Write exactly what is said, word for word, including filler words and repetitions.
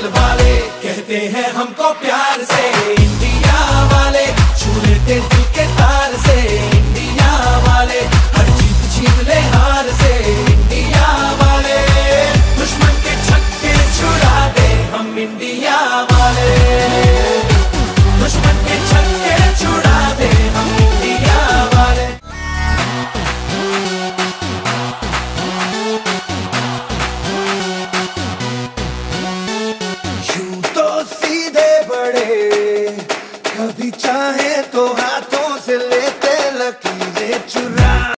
दिल वाले कहते हैं हमको प्यार से। इंडिया वाले छू लेते दिल के तार से। इंडिया वाले हर जीत जीत ले हार से। इंडिया वाले दुश्मन के छक्के छुड़ा दे हम। इंडिया वाले दुश्मन के छक्के छुड़ा दे हम। इंडिया वाले कभी चाहे तो